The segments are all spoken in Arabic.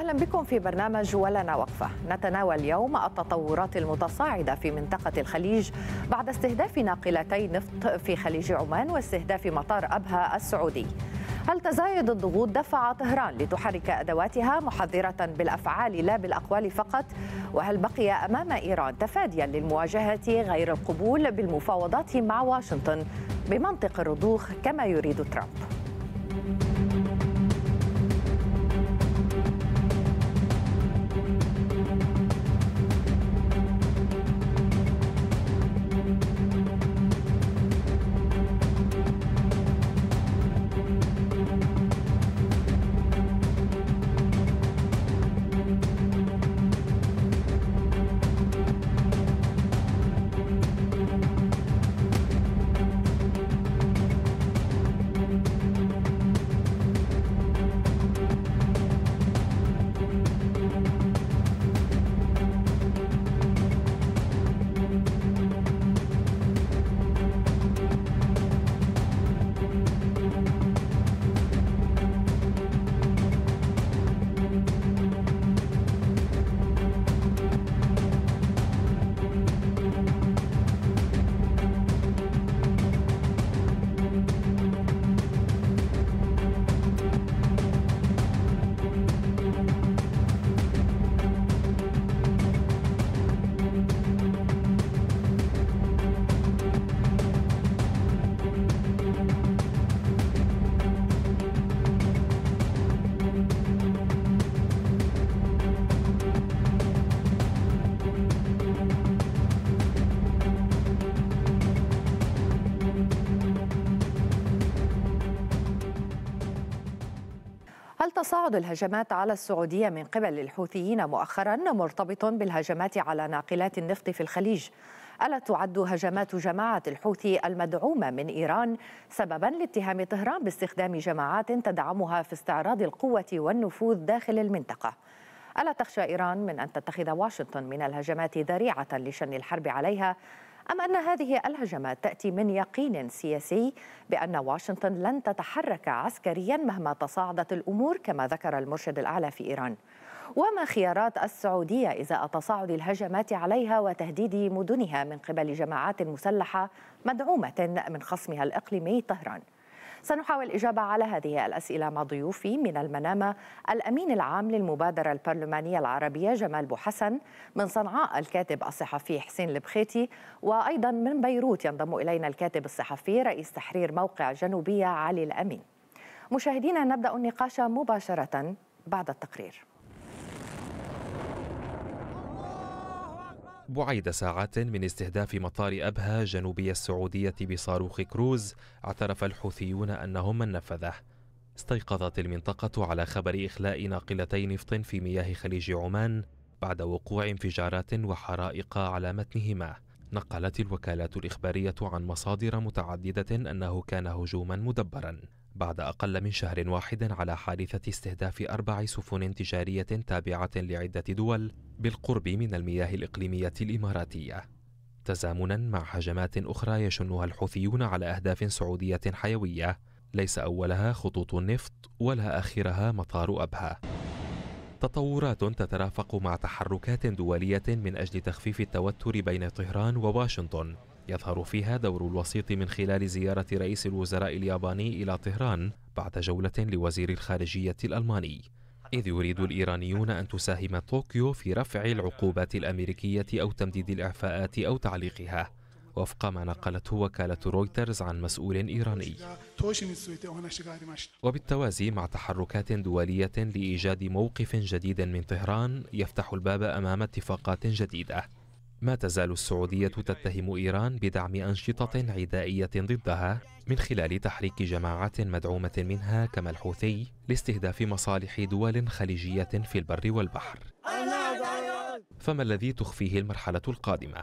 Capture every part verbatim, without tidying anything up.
أهلا بكم في برنامج ولنا وقفة. نتناول اليوم التطورات المتصاعدة في منطقة الخليج بعد استهداف ناقلتي نفط في خليج عمان واستهداف مطار أبها السعودي. هل تزايد الضغوط دفع طهران لتحرك أدواتها محذرة بالأفعال لا بالأقوال فقط؟ وهل بقي أمام إيران تفاديا للمواجهة غير القبول بالمفاوضات مع واشنطن بمنطق الرضوخ كما يريد ترامب؟ هل تصاعد الهجمات على السعودية من قبل الحوثيين مؤخرا مرتبط بالهجمات على ناقلات النفط في الخليج؟ ألا تعد هجمات جماعة الحوثي المدعومة من إيران سببا لاتهام طهران باستخدام جماعات تدعمها في استعراض القوة والنفوذ داخل المنطقة؟ ألا تخشى إيران من أن تتخذ واشنطن من الهجمات ذريعة لشن الحرب عليها؟ أم أن هذه الهجمات تأتي من يقين سياسي بأن واشنطن لن تتحرك عسكريا مهما تصاعدت الأمور كما ذكر المرشد الأعلى في إيران؟ وما خيارات السعودية إزاء تصاعد الهجمات عليها وتهديد مدنها من قبل جماعات مسلحة مدعومة من خصمها الإقليمي طهران؟ سنحاول الإجابة على هذه الأسئلة مع ضيوفي من المنامة الأمين العام للمبادرة البرلمانية العربية جمال بو حسن، من صنعاء الكاتب الصحفي حسين البخيتي، وأيضا من بيروت ينضم إلينا الكاتب الصحفي رئيس تحرير موقع جنوبية علي الأمين. مشاهدينا، نبدأ النقاش مباشرة بعد التقرير. بعد ساعات من استهداف مطار أبها جنوبي السعودية بصاروخ كروز، اعترف الحوثيون أنهم من نفذه. استيقظت المنطقة على خبر إخلاء ناقلتي نفط في مياه خليج عمان بعد وقوع انفجارات وحرائق على متنهما. نقلت الوكالات الإخبارية عن مصادر متعددة أنه كان هجوما مدبرا بعد أقل من شهر واحد على حادثة استهداف أربع سفن تجارية تابعة لعدة دول بالقرب من المياه الإقليمية الإماراتية، تزامنا مع هجمات أخرى يشنها الحوثيون على أهداف سعودية حيوية، ليس أولها خطوط النفط ولا آخرها مطار أبها. تطورات تترافق مع تحركات دولية من أجل تخفيف التوتر بين طهران وواشنطن، يظهر فيها دور الوسيط من خلال زيارة رئيس الوزراء الياباني إلى طهران بعد جولة لوزير الخارجية الألماني، إذ يريد الإيرانيون أن تساهم طوكيو في رفع العقوبات الأمريكية أو تمديد الإعفاءات أو تعليقها، وفق ما نقلته وكالة رويترز عن مسؤول إيراني. وبالتوازي مع تحركات دولية لإيجاد موقف جديد من طهران يفتح الباب أمام اتفاقات جديدة، ما تزال السعودية تتهم إيران بدعم أنشطة عدائية ضدها من خلال تحريك جماعات مدعومة منها كما الحوثي لاستهداف مصالح دول خليجية في البر والبحر. فما الذي تخفيه المرحلة القادمة؟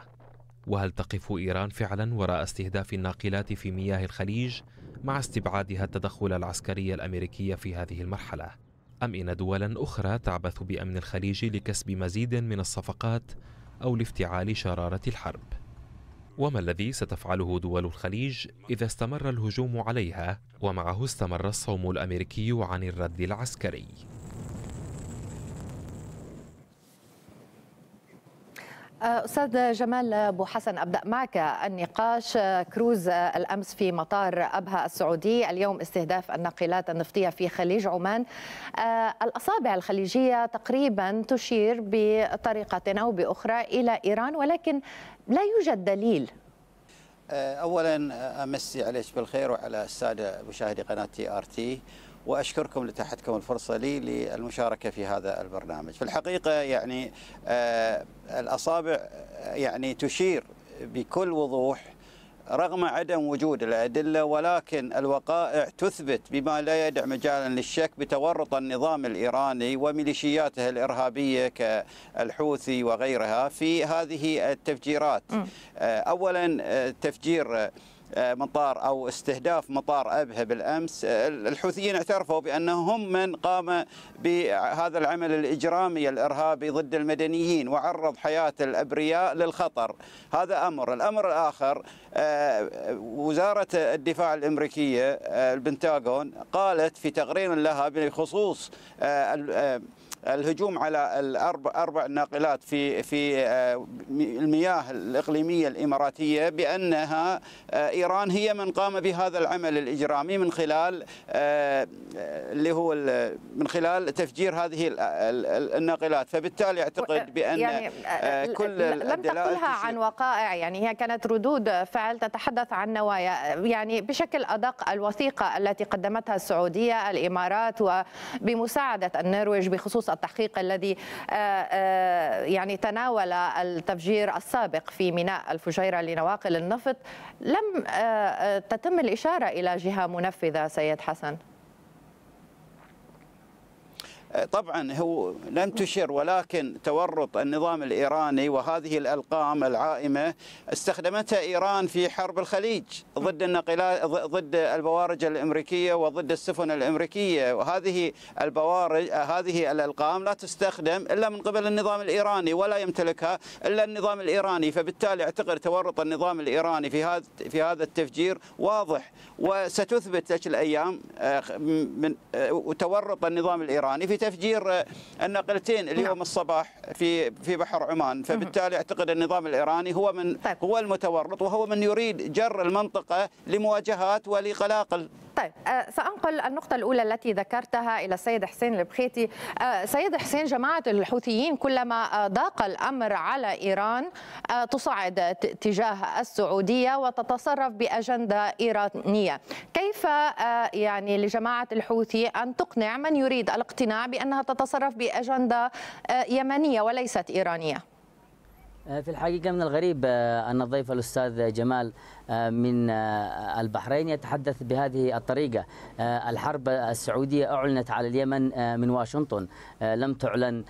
وهل تقف إيران فعلا وراء استهداف الناقلات في مياه الخليج مع استبعادها التدخل العسكري الأمريكي في هذه المرحلة؟ أم إن دولا أخرى تعبث بأمن الخليج لكسب مزيد من الصفقات أو لافتعال شرارة الحرب؟ وما الذي ستفعله دول الخليج إذا استمر الهجوم عليها ومعه استمر الصوم الأمريكي عن الرد العسكري؟ أستاذ جمال بو حسن، أبدأ معك النقاش. كروز الأمس في مطار أبها السعودي، اليوم استهداف الناقلات النفطية في خليج عمان. الأصابع الخليجية تقريبا تشير بطريقة أو بأخرى إلى إيران، ولكن لا يوجد دليل. أولا أمسي عليك بالخير وعلى السادة مشاهدي قناة تي آر تي، وأشكركم لتحتكم الفرصة لي للمشاركة في هذا البرنامج. في الحقيقة يعني الأصابع يعني تشير بكل وضوح رغم عدم وجود الأدلة، ولكن الوقائع تثبت بما لا يدع مجالا للشك بتورط النظام الإيراني وميليشياته الإرهابية كالحوثي وغيرها في هذه التفجيرات. أولا تفجير مطار أو استهداف مطار أبها بالأمس، الحوثيين اعترفوا بأنهم من قام بهذا العمل الإجرامي الإرهابي ضد المدنيين وعرض حياة الأبرياء للخطر. هذا أمر. الأمر الآخر، وزارة الدفاع الأمريكية البنتاغون قالت في تقرير لها بخصوص الهجوم على الأربع أربع ناقلات في في المياه الإقليمية الإماراتية بأنها إيران هي من قام بهذا العمل الإجرامي من خلال اللي هو من خلال تفجير هذه الناقلات. فبالتالي أعتقد بأن يعني كل لم تقلها عن وقائع، يعني هي كانت ردود فعل تتحدث عن نوايا، يعني بشكل أدق الوثيقة التي قدمتها السعودية الإمارات وبمساعدة النرويج بخصوص التحقيق الذي يعني تناول التفجير السابق في ميناء الفجيرة لنواقل النفط. لم تتم الإشارة إلى جهة منفذة سيد حسن. طبعا هو لم تشر، ولكن تورط النظام الإيراني وهذه الألقام العائمة استخدمتها إيران في حرب الخليج ضد الناقلات ضد البوارج الأمريكية وضد السفن الأمريكية، وهذه البوارج هذه الألقام لا تستخدم إلا من قبل النظام الإيراني ولا يمتلكها إلا النظام الإيراني. فبالتالي أعتقد تورط النظام الإيراني في هذا في هذا التفجير واضح، وستثبت تلك الأيام من تورط النظام الإيراني في تفجير الناقلتين اليوم الصباح في في بحر عمان. فبالتالي اعتقد النظام الايراني هو من هو المتورط، وهو من يريد جر المنطقه لمواجهات ولقلاقل. طيب سأنقل النقطة الأولى التي ذكرتها إلى السيد حسين البخيتي. سيد حسين، جماعة الحوثيين كلما ضاق الأمر على إيران تصعد تجاه السعودية وتتصرف بأجندة إيرانية. كيف يعني لجماعة الحوثي أن تقنع من يريد الاقتناع بأنها تتصرف بأجندة يمنية وليست إيرانية؟ في الحقيقة من الغريب أن الضيف الأستاذ جمال من البحرين يتحدث بهذه الطريقة. الحرب السعودية أعلنت على اليمن من واشنطن، لم تعلن،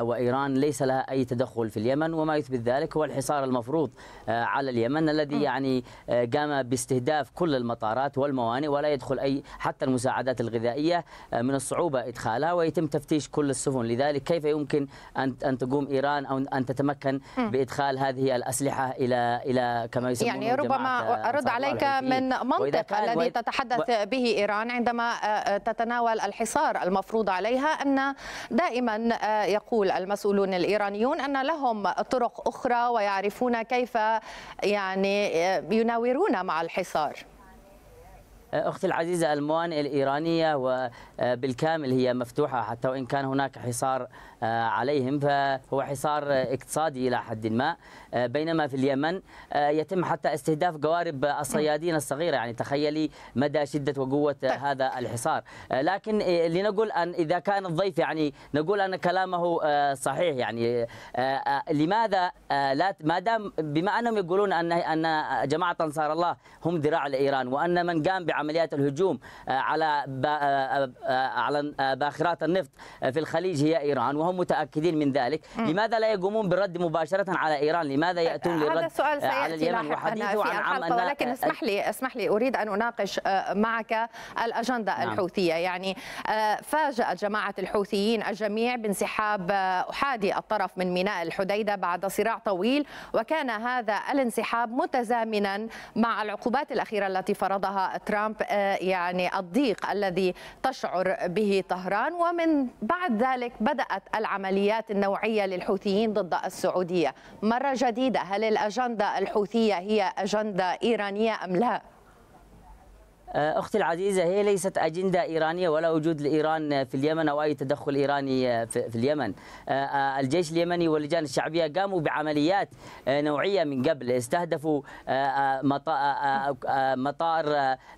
وإيران ليس لها أي تدخل في اليمن، وما يثبت ذلك هو الحصار المفروض على اليمن الذي يعني قام باستهداف كل المطارات والموانئ، ولا يدخل أي حتى المساعدات الغذائية من الصعوبة إدخالها، ويتم تفتيش كل السفن. لذلك كيف يمكن أن تقوم إيران أو أن تتمكن بإدخال هذه الأسلحة إلى إلى كما يسمونه يعني ربما ما أرد عليك من منطق الذي تتحدث به إيران عندما تتناول الحصار المفروض عليها، أن دائما يقول المسؤولون الإيرانيون أن لهم طرق أخرى ويعرفون كيف يعني يناورون مع الحصار. أختي العزيزة، الموانئ الإيرانية وبالكامل هي مفتوحة، حتى وإن كان هناك حصار عليهم فهو حصار اقتصادي إلى حد ما. بينما في اليمن يتم حتى استهداف قوارب الصيادين الصغيرة، يعني تخيلي مدى شدة وقوة هذا الحصار. لكن لنقول أن إذا كان الضيف يعني نقول أن كلامه صحيح، يعني لماذا لا ما دام بما أنهم يقولون أن أن جماعة أنصار الله هم ذراع لإيران، وأن من قام بعمليات الهجوم على على باخرات النفط في الخليج هي إيران، وهم متأكدين من ذلك، لماذا لا يقومون بالرد مباشرة على إيران؟ لماذا يأتون للرد على اليمن وحديثه عن عام الناقل؟ ولكن اسمح لي اسمح لي أريد أن أناقش معك الأجندة نعم. الحوثية. يعني فاجأت جماعة الحوثيين الجميع بانسحاب أحادي الطرف من ميناء الحديدة بعد صراع طويل، وكان هذا الانسحاب متزامنا مع العقوبات الأخيرة التي فرضها ترامب، يعني الضيق الذي تشعر به طهران، ومن بعد ذلك بدأت العمليات النوعية للحوثيين ضد السعودية مرة جديدة. هل الأجندة الحوثية هي أجندة إيرانية أم لا؟ أختي العزيزة، هي ليست أجندة إيرانية ولا وجود لإيران في اليمن أو أي تدخل إيراني في اليمن. الجيش اليمني واللجان الشعبية قاموا بعمليات نوعية من قبل، استهدفوا مطار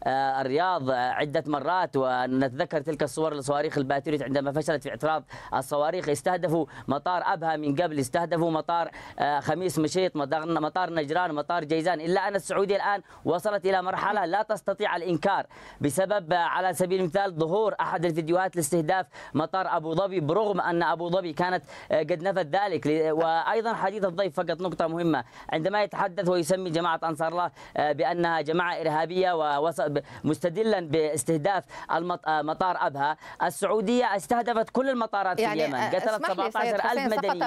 الرياض عدة مرات، ونتذكر تلك الصور لصواريخ الباتريوت عندما فشلت في اعتراض الصواريخ. استهدفوا مطار أبها من قبل، استهدفوا مطار خميس مشيط، مطار نجران، مطار جيزان. إلا أن السعودية الآن وصلت إلى مرحلة لا تستطيع الإنكار بسبب على سبيل المثال ظهور أحد الفيديوهات لاستهداف مطار أبو ظبي، برغم أن أبو ظبي كانت قد نفت ذلك. وأيضا حديث الضيف فقط نقطة مهمة، عندما يتحدث ويسمي جماعة أنصار الله بأنها جماعة إرهابية ومستدلا باستهداف مطار أبها، السعودية استهدفت كل المطارات يعني في اليمن، قتلت سبعة عشر ألف مدني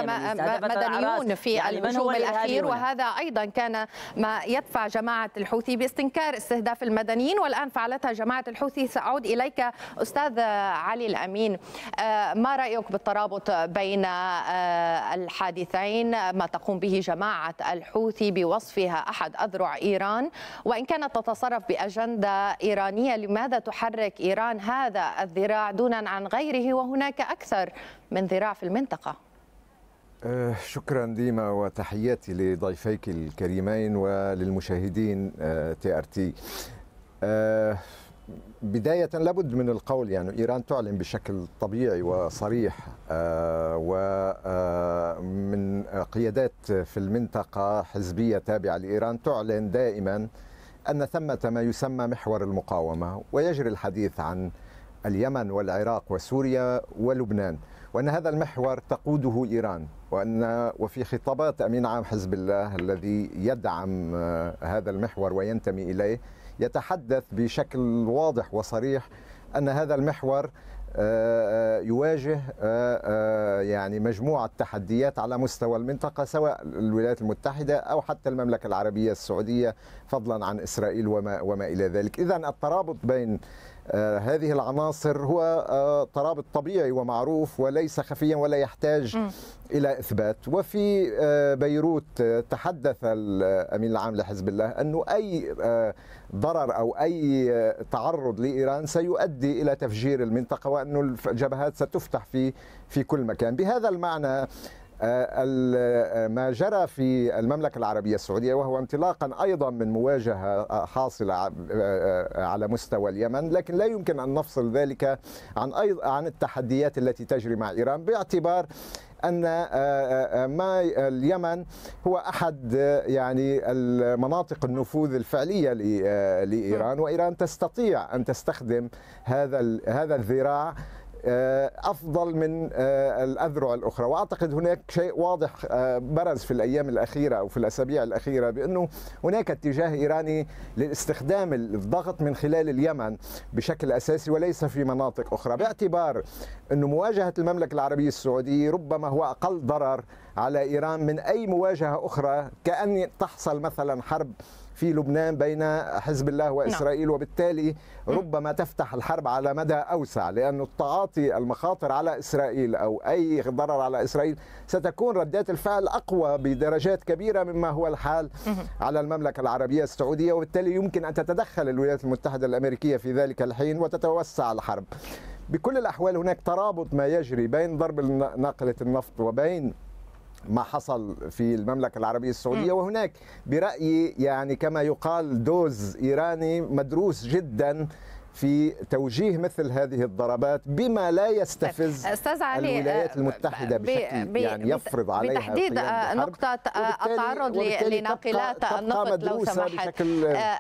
مدنيون في يعني الهجوم الأخير، وهذا أيضا كان ما يدفع جماعة الحوثي باستنكار استهداف المدنيين، والآن فعلتها جماعة الحوثي. سأعود إليك أستاذ علي الأمين، ما رأيك بالترابط بين الحادثين، ما تقوم به جماعة الحوثي بوصفها أحد أذرع إيران، وإن كانت تتصرف بأجندة إيرانية، لماذا تحرك إيران هذا الذراع دونا عن غيره وهناك أكثر من ذراع في المنطقة؟ شكرا ديما، وتحياتي لضيفيك الكريمين وللمشاهدين تي آر تي. آه بداية لابد من القول يعني إيران تعلن بشكل طبيعي وصريح آه ومن قيادات في المنطقة حزبية تابعة لإيران تعلن دائما أن ثمة ما يسمى محور المقاومة، ويجري الحديث عن اليمن والعراق وسوريا ولبنان، وأن هذا المحور تقوده إيران، وأن وفي خطابات أمين عام حزب الله الذي يدعم آه هذا المحور وينتمي إليه يتحدث بشكل واضح وصريح أن هذا المحور يواجه يعني مجموعة تحديات على مستوى المنطقة، سواء الولايات المتحدة أو حتى المملكة العربية السعودية، فضلا عن إسرائيل وما, وما إلى ذلك. إذن الترابط بين هذه العناصر هو ترابط طبيعي ومعروف وليس خفيا ولا يحتاج م. إلى إثبات. وفي بيروت تحدث الأمين العام لحزب الله أنه أي ضرر أو أي تعرض لإيران سيؤدي إلى تفجير المنطقة، وأن الجبهات ستفتح في في كل مكان. بهذا المعنى ما جرى في المملكة العربية السعودية، وهو انطلاقا أيضا من مواجهة حاصلة على مستوى اليمن، لكن لا يمكن أن نفصل ذلك عن عن التحديات التي تجري مع إيران، باعتبار أن ما اليمن هو أحد يعني المناطق النفوذ الفعلية لإيران، وإيران تستطيع أن تستخدم هذا هذا الذراع أفضل من الأذرع الأخرى. وأعتقد هناك شيء واضح برز في الأيام الأخيرة أو في الأسابيع الأخيرة، بأنه هناك اتجاه إيراني لاستخدام الضغط من خلال اليمن بشكل أساسي وليس في مناطق أخرى، باعتبار أن مواجهة المملكة العربية السعودية ربما هو أقل ضرر على إيران من أي مواجهة أخرى، كأن تحصل مثلا حرب في لبنان بين حزب الله وإسرائيل، وبالتالي ربما تفتح الحرب على مدى أوسع، لأن التعاطي المخاطر على إسرائيل أو أي ضرر على إسرائيل ستكون ردات الفعل أقوى بدرجات كبيرة مما هو الحال على المملكة العربية السعودية، وبالتالي يمكن أن تتدخل الولايات المتحدة الأمريكية في ذلك الحين وتتوسع الحرب. بكل الأحوال هناك ترابط ما يجري بين ضرب ناقلة النفط وبين ما حصل في المملكة العربية السعودية، وهناك برأيي يعني كما يقال دوز إيراني مدروس جدا في توجيه مثل هذه الضربات بما لا يستفز الولايات المتحدة بشكل يعني يفرض عليها بتحديد نقطة التعرض لناقلات النفط. لو سمحت،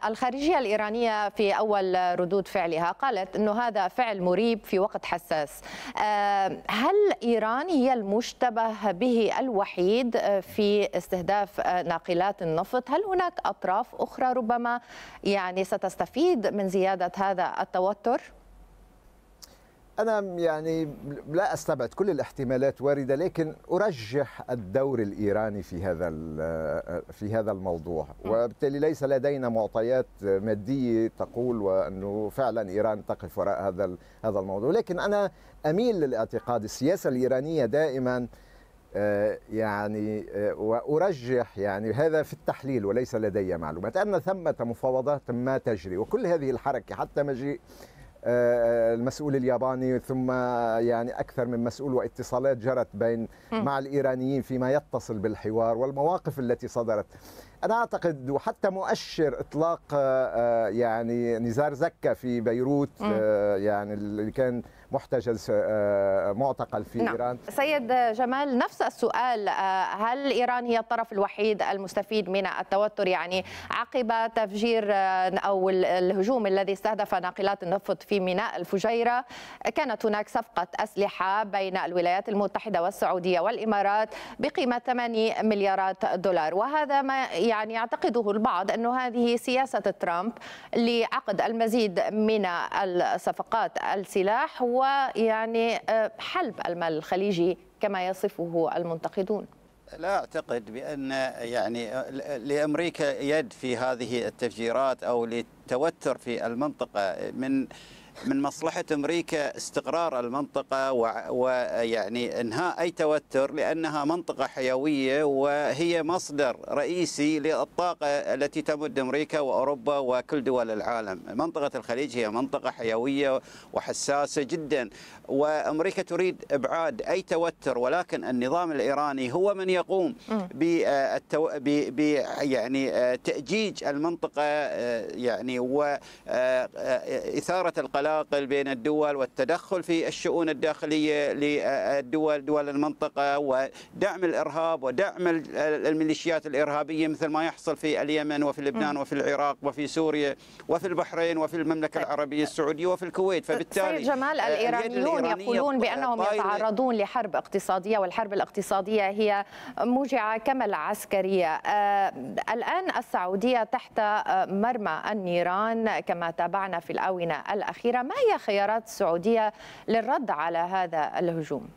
الخارجية الإيرانية في أول ردود فعلها قالت أنه هذا فعل مريب في وقت حساس. هل إيران هي المشتبه به الوحيد في استهداف ناقلات النفط؟ هل هناك أطراف أخرى ربما يعني ستستفيد من زيادة هذا التوتر؟ أنا يعني لا أستبعد كل الاحتمالات واردة، لكن أرجح الدور الإيراني في هذا في هذا الموضوع، وبالتالي ليس لدينا معطيات مادية تقول وأنه فعلا إيران تقف وراء هذا هذا الموضوع، لكن أنا أميل للاعتقاد السياسة الإيرانية دائما يعني، وأرجح يعني هذا في التحليل وليس لدي معلومات، أن ثمة مفاوضات ما تجري، وكل هذه الحركة حتى مجيء المسؤول الياباني ثم يعني أكثر من مسؤول واتصالات جرت بين مع الإيرانيين فيما يتصل بالحوار والمواقف التي صدرت. أنا أعتقد وحتى مؤشر إطلاق يعني نزار زكا في بيروت يعني اللي كان محتجز معتقل في نعم. إيران. سيد جمال، نفس السؤال، هل إيران هي الطرف الوحيد المستفيد من التوتر؟ يعني عقب تفجير أو الهجوم الذي استهدف ناقلات النفط في ميناء الفجيرة، كانت هناك صفقة أسلحة بين الولايات المتحدة والسعودية والإمارات بقيمة ثمانية مليارات دولار، وهذا ما يعني يعتقده البعض أنه هذه سياسة ترامب لعقد المزيد من الصفقات السلاح ويعني حلب المال الخليجي كما يصفه المنتقدون. لا أعتقد بأن يعني لأمريكا يد في هذه التفجيرات أو للتوتر في المنطقة. من من مصلحة أمريكا استقرار المنطقة ويعني إنهاء أي توتر، لأنها منطقة حيوية وهي مصدر رئيسي للطاقة التي تمد أمريكا وأوروبا وكل دول العالم. منطقة الخليج هي منطقة حيوية وحساسة جدا، وأمريكا تريد إبعاد أي توتر، ولكن النظام الإيراني هو من يقوم بالتو... ب... ب... يعني تأجيج المنطقة يعني وإثارة القلق بين الدول والتدخل في الشؤون الداخلية للدول دول المنطقة ودعم الإرهاب ودعم الميليشيات الإرهابية مثل ما يحصل في اليمن وفي لبنان وفي العراق وفي سوريا وفي البحرين وفي المملكة العربية السعودية وفي الكويت. فبالتالي سيد جمال، الإيرانيون يقولون بأنهم يتعرضون لحرب اقتصادية، والحرب الاقتصادية هي موجعة كما العسكرية. آه الآن السعودية تحت مرمى النيران كما تابعنا في الآونة الأخيرة، ما هي خيارات السعودية للرد على هذا الهجوم؟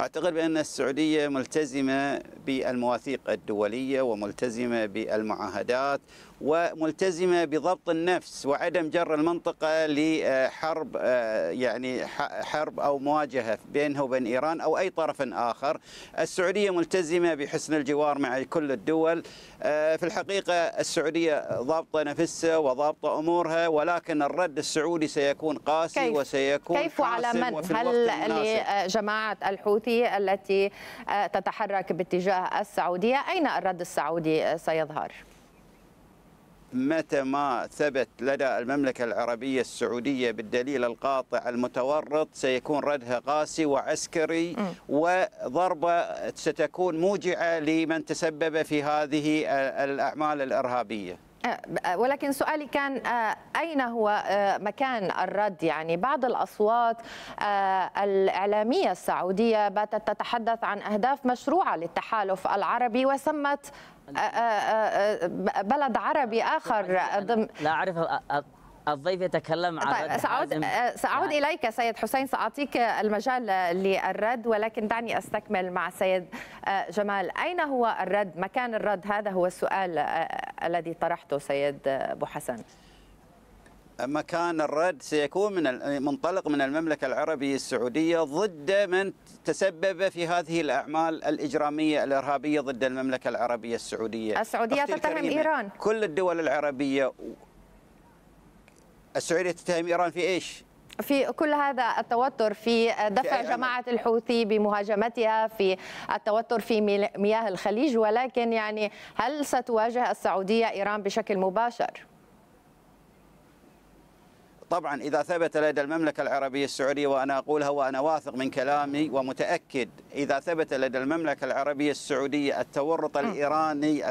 أعتقد بأن السعودية ملتزمة بالمواثيق الدولية وملتزمة بالمعاهدات وملتزمة بضبط النفس وعدم جر المنطقة لحرب يعني حرب أو مواجهة بينها وبين إيران أو أي طرف آخر. السعودية ملتزمة بحسن الجوار مع كل الدول. في الحقيقة السعودية ضابطة نفسها وضابطة أمورها، ولكن الرد السعودي سيكون قاسي كيف؟ وسيكون كيف وعلى من؟ هل لجماعة الحوثي التي تتحرك باتجاه السعودية؟ أين الرد السعودي سيظهر؟ متى ما ثبت لدى المملكة العربية السعودية بالدليل القاطع المتورط سيكون ردها قاسي وعسكري، وضربة ستكون موجعة لمن تسبب في هذه الأعمال الإرهابية. ولكن سؤالي كان أين هو مكان الرد؟ يعني بعض الأصوات الإعلامية السعودية باتت تتحدث عن أهداف مشروعة للتحالف العربي، وسمت بلد عربي آخر ضمن. لا أعرف الضيف يتكلم عن طيب. سأعود, سأعود يعني. إليك سيد حسين، سأعطيك المجال للرد، ولكن دعني أستكمل مع سيد جمال. أين هو الرد؟ مكان الرد، هذا هو السؤال الذي طرحته سيد بو حسن. مكان الرد سيكون من المنطلق من المملكة العربية السعودية ضد من تسبب في هذه الأعمال الإجرامية الإرهابية ضد المملكة العربية السعودية. السعودية تتهم إيران. كل الدول العربية. السعودية تتهم إيران في إيش؟ في كل هذا التوتر، في دفع جماعة الحوثي بمهاجمتها، في التوتر في مياه الخليج، ولكن يعني هل ستواجه السعودية إيران بشكل مباشر؟ طبعا إذا ثبت لدى المملكة العربية السعودية، وأنا أقولها وأنا واثق من كلامي ومتأكد، إذا ثبت لدى المملكة العربية السعودية التورط الإيراني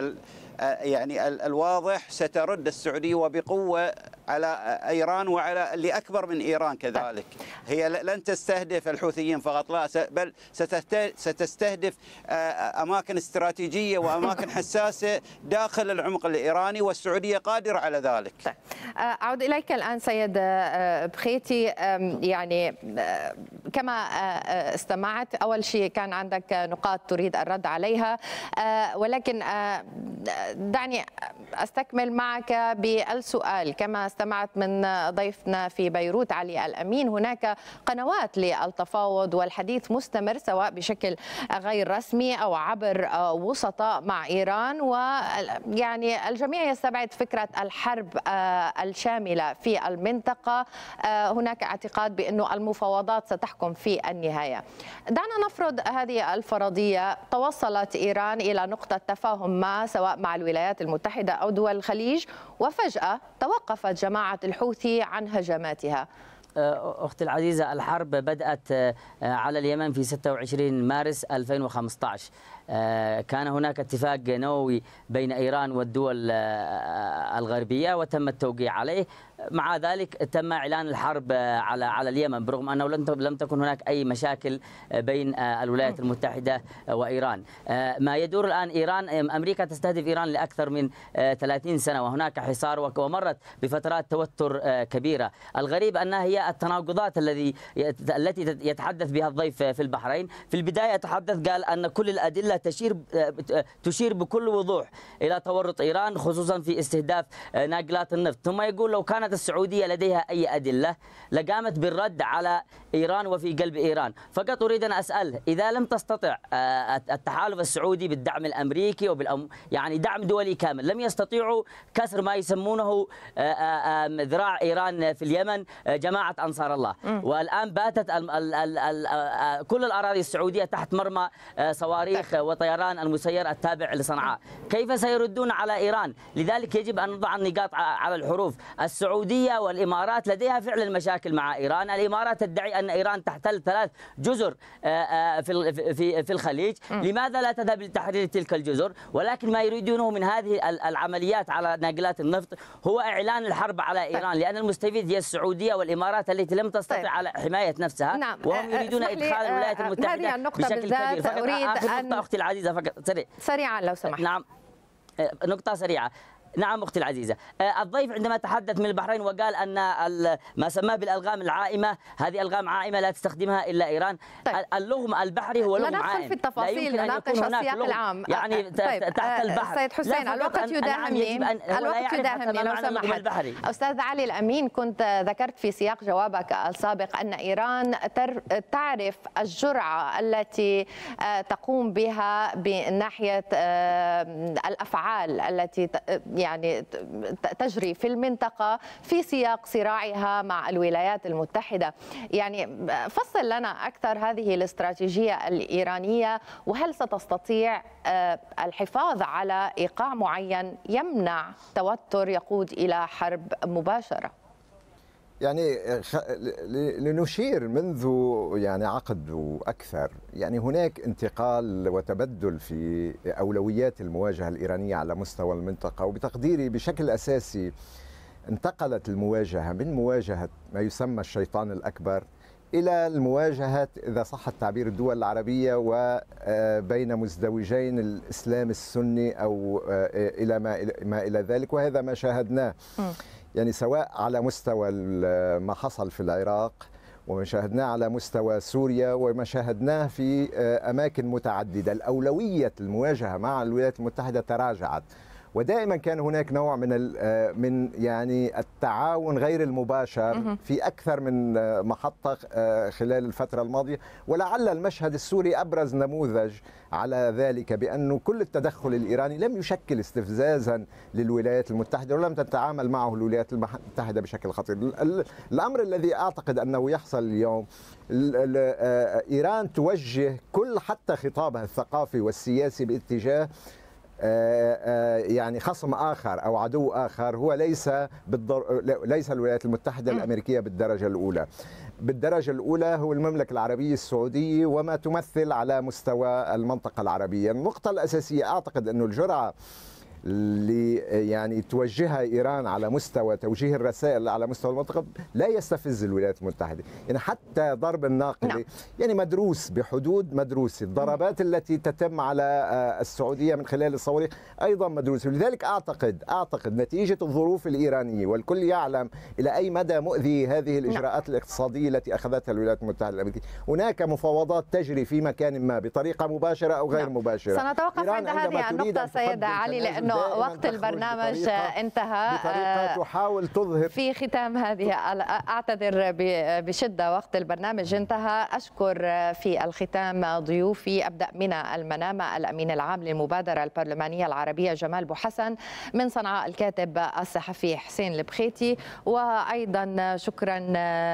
يعني الواضح سترد السعودية وبقوة على إيران وعلى اللي أكبر من إيران كذلك. هي لن تستهدف الحوثيين فقط، لا، بل ستستهدف أماكن استراتيجية وأماكن حساسة داخل العمق الإيراني، والسعودية قادرة على ذلك. طيب. أعود إليك الآن سيد بخيتي، يعني كما استمعت أول شيء كان عندك نقاط تريد الرد عليها، ولكن دعني أستكمل معك بالسؤال. كما استمعت من ضيفنا في بيروت علي الأمين، هناك قنوات للتفاوض والحديث مستمر سواء بشكل غير رسمي أو عبر وسطاء مع إيران، ويعني الجميع يستبعد فكرة الحرب الشاملة في المنطقة. هناك اعتقاد بأنه المفاوضات ستحكم في النهاية. دعنا نفرض هذه الفرضية، توصلت إيران إلى نقطة تفاهم ما سواء مع الولايات المتحدة أو دول الخليج، وفجأة توقفت جماعة الحوثي عن هجماتها. أختي العزيزة، الحرب بدأت على اليمن في ستة وعشرين مارس ألفين وخمسة عشر. كان هناك اتفاق نووي بين إيران والدول الغربية وتم التوقيع عليه. مع ذلك تم إعلان الحرب على على اليمن، برغم أنه لم تكن هناك أي مشاكل بين الولايات المتحدة وإيران. ما يدور الآن، إيران أمريكا تستهدف إيران لأكثر من ثلاثين سنة، وهناك حصار ومرت بفترات توتر كبيرة. الغريب أنها هي التناقضات الذي التي يتحدث بها الضيف في البحرين. في البداية تحدث، قال أن كل الأدلة تشير تشير بكل وضوح إلى تورط إيران، خصوصا في استهداف ناقلات النفط. ثم يقول لو كانت السعودية لديها أي أدلة لقامت بالرد على إيران وفي قلب إيران. فقط أريد أن أسأله، إذا لم تستطع التحالف السعودي بالدعم الأمريكي وبالأم يعني دعم دولي كامل، لم يستطيعوا كسر ما يسمونه ذراع إيران في اليمن، جماعة أنصار الله. والآن باتت ال ال ال ال كل الأراضي السعودية تحت مرمى صواريخ وطيران المسير التابع لصنعاء. كيف سيردون على إيران؟ لذلك يجب أن نضع النقاط على الحروف. السعودية والإمارات لديها فعلا مشاكل مع إيران. الإمارات تدعي أن إيران تحتل ثلاث جزر في في الخليج. لماذا لا تذهب لتحرير تلك الجزر؟ ولكن ما يريدونه من هذه العمليات على ناقلات النفط هو إعلان الحرب على إيران، لأن المستفيد هي السعودية والإمارات التي لم تستطع على حماية نفسها. نعم. وهم يريدون إدخال الولايات المتحدة بشكل كبير. فقط آخر نقطة أختي العزيزة، فقط سريع. سريعا لو سمحت. نعم، نقطة سريعة. نعم أختي العزيزة، الضيف عندما تحدث من البحرين وقال أن ما سماه بالألغام العائمة، هذه ألغام عائمة لا تستخدمها إلا إيران. طيب. اللغم البحري هو لغم عائم، لا ندخل في التفاصيل، نناقش السياق العام يعني طيب. تحت البحر. سيد حسين، الوقت يداهمني، الوقت يداهمني لو سمحت. أستاذ علي الأمين، كنت ذكرت في سياق جوابك السابق أن إيران تعرف الجرعة التي تقوم بها من ناحية الأفعال التي يعني تجري في المنطقة في سياق صراعها مع الولايات المتحدة. يعني فصل لنا أكثر هذه الاستراتيجية الإيرانية، وهل ستستطيع الحفاظ على إيقاع معين يمنع توتر يقود إلى حرب مباشرة؟ يعني لنشير، منذ يعني عقد وأكثر يعني هناك انتقال وتبدل في أولويات المواجهة الإيرانية على مستوى المنطقة. وبتقديري بشكل أساسي انتقلت المواجهة من مواجهة ما يسمى الشيطان الأكبر إلى المواجهة، إذا صح التعبير، الدول العربية وبين مزدوجين الإسلام السني أو إلى ما إلى ذلك. وهذا ما شاهدناه يعني سواء على مستوى ما حصل في العراق، وما شاهدناه على مستوى سوريا، وما شاهدناه في أماكن متعددة. الأولوية المواجهة مع الولايات المتحدة تراجعت، ودائما كان هناك نوع من من يعني التعاون غير المباشر في أكثر من محطة خلال الفترة الماضية. ولعل المشهد السوري أبرز نموذج على ذلك، بأنه كل التدخل الإيراني لم يشكل استفزازا للولايات المتحدة، ولم تتعامل معه الولايات المتحدة بشكل خطير. الأمر الذي أعتقد أنه يحصل اليوم، إيران توجه كل حتى خطابها الثقافي والسياسي باتجاه يعني خصم آخر أو عدو آخر، هو ليس بالضر... ليس الولايات المتحدة الأمريكية بالدرجة الأولى. بالدرجة الأولى هو المملكة العربية السعودية وما تمثل على مستوى المنطقة العربية. النقطة الأساسية أعتقد أن الجرعة اللي يعني توجهها إيران على مستوى توجيه الرسائل على مستوى المنطقة لا يستفز الولايات المتحدة. يعني حتى ضرب الناقلة نعم. يعني مدروس بحدود مدروسة. الضربات التي تتم على السعودية من خلال الصواريخ أيضا مدروسة. ولذلك أعتقد أعتقد نتيجة الظروف الإيرانية، والكل يعلم إلى أي مدى مؤذي هذه الإجراءات نعم. الاقتصادية التي أخذتها الولايات المتحدة الأمريكية. هناك مفاوضات تجري في مكان ما بطريقة مباشرة أو غير نعم. مباشرة. سنتوقف عند هذه النقطة سيدة علي لأنه وقت البرنامج انتهى. بطريقة تحاول تظهر في ختام هذه، أعتذر بشدة وقت البرنامج انتهى. أشكر في الختام ضيوفي، أبدأ من المنامة الأمين العام للمبادرة البرلمانية العربية جمال بو حسن، من صنعاء الكاتب الصحفي حسين البخيتي، وأيضا شكرا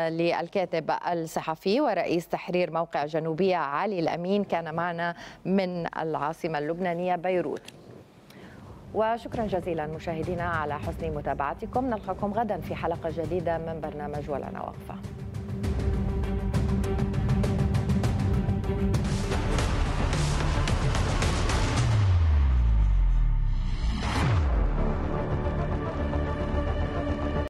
للكاتب الصحفي ورئيس تحرير موقع جنوبية علي الأمين، كان معنا من العاصمة اللبنانية بيروت. وشكرا جزيلا مشاهدينا على حسن متابعتكم، نلقاكم غدا في حلقة جديدة من برنامج ولا أنا واقفة.